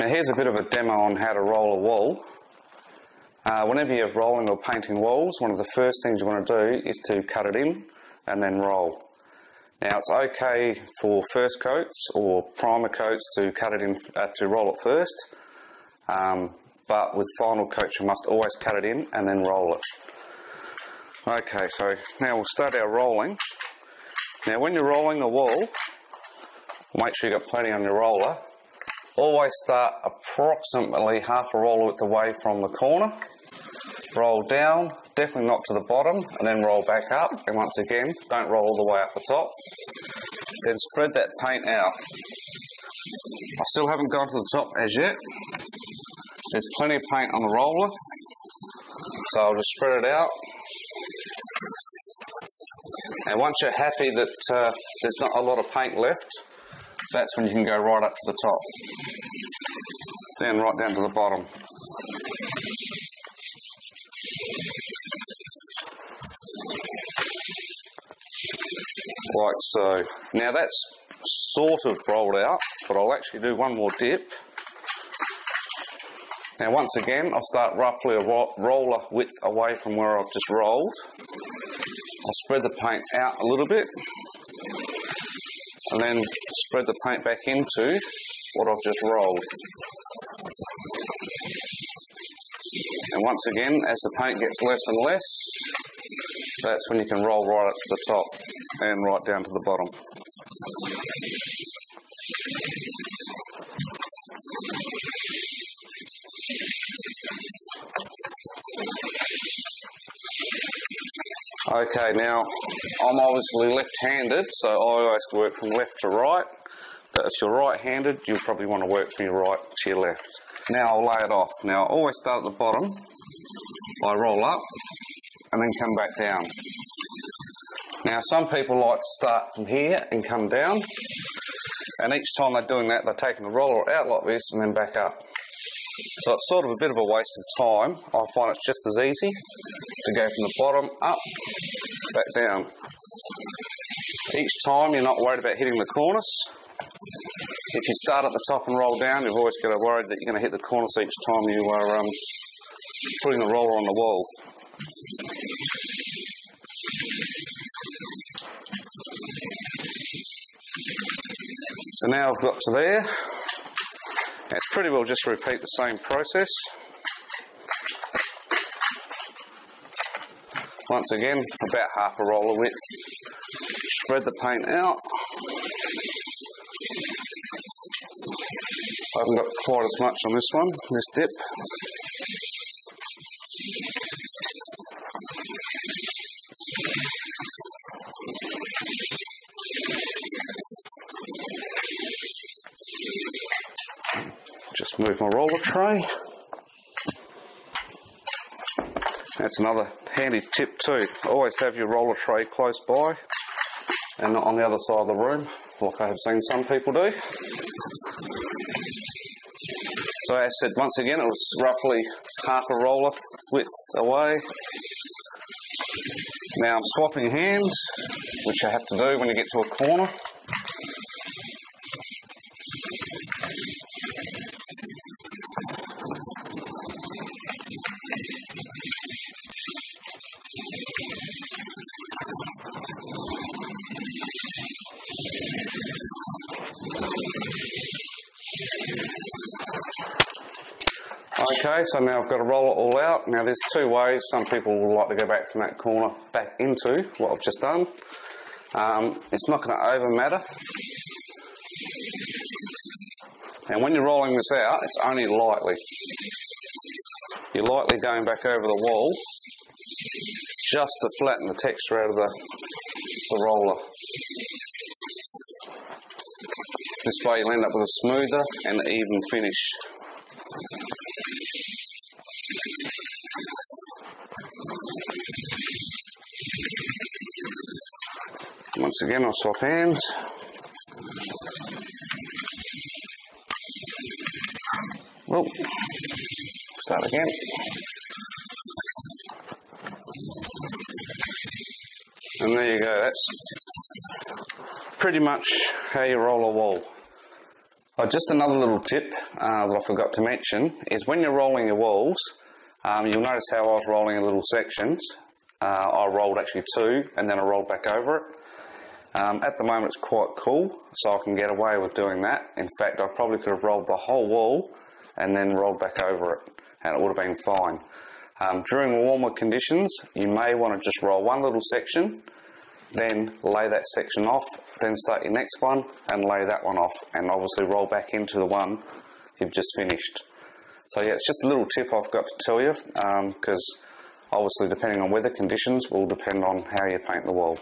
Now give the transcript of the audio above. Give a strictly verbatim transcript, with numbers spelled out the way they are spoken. Now here's a bit of a demo on how to roll a wall. Uh, whenever you're rolling or painting walls, one of the first things you want to do is to cut it in and then roll. Now it's okay for first coats or primer coats to cut it in, uh, to roll it first, um, but with final coats you must always cut it in and then roll it. Okay, so now we'll start our rolling. Now when you're rolling a wall, make sure you've got plenty on your roller. Always start approximately half a roller width away from the corner. Roll down, definitely not to the bottom, and then roll back up. And once again, don't roll all the way up the top. Then spread that paint out. I still haven't gone to the top as yet. There's plenty of paint on the roller, so I'll just spread it out. And once you're happy that uh, there's not a lot of paint left, that's when you can go right up to the top, then right down to the bottom. Like so. Now that's sort of rolled out, but I'll actually do one more dip. Now once again, I'll start roughly a ro roller width away from where I've just rolled. I'll spread the paint out a little bit, and then spread the paint back into what I've just rolled. And once again, as the paint gets less and less, that's when you can roll right up to the top and right down to the bottom. Okay, now I'm obviously left-handed, so I always work from left to right, but if you're right-handed, you'll probably want to work from your right to your left. Now I'll lay it off. Now I always start at the bottom, I roll up, and then come back down. Now some people like to start from here and come down, and each time they're doing that, they're taking the roller out like this and then back up. So it's sort of a bit of a waste of time. I find it's just as easy to go from the bottom up, back down. Each time you're not worried about hitting the cornice. If you start at the top and roll down, you've always got to worry that you're going to hit the cornice each time you are um, putting the roller on the wall. So now I've got to there. It's pretty well just repeat the same process. Once again, about half a roller width. Spread the paint out. I haven't got quite as much on this one, this dip. Move my roller tray. That's another handy tip too. Always have your roller tray close by and not on the other side of the room, like I have seen some people do. So as I said, once again, it was roughly half a roller width away. Now I'm swapping hands, which I have to do when you get to a corner. Okay, so now I've got to roll it all out. Now there's two ways. Some people will like to go back from that corner back into what I've just done. Um, it's not going to over matter. And when you're rolling this out, it's only lightly. You're lightly going back over the wall just to flatten the texture out of the, the roller. This way you'll end up with a smoother and even finish. Once again, I'll swap hands. Well, start again. And there you go, that's pretty much how you roll a wall. Oh, just another little tip uh, that I forgot to mention is when you're rolling your walls, um, you'll notice how I was rolling in little sections. Uh, I rolled actually two and then I rolled back over it. Um, at the moment it's quite cool, so I can get away with doing that. In fact, I probably could have rolled the whole wall and then rolled back over it, and it would have been fine. Um, during warmer conditions, you may want to just roll one little section, then lay that section off, then start your next one and lay that one off, and obviously roll back into the one you've just finished. So yeah, it's just a little tip I've got to tell you, because um, obviously depending on weather conditions will depend on how you paint the wall.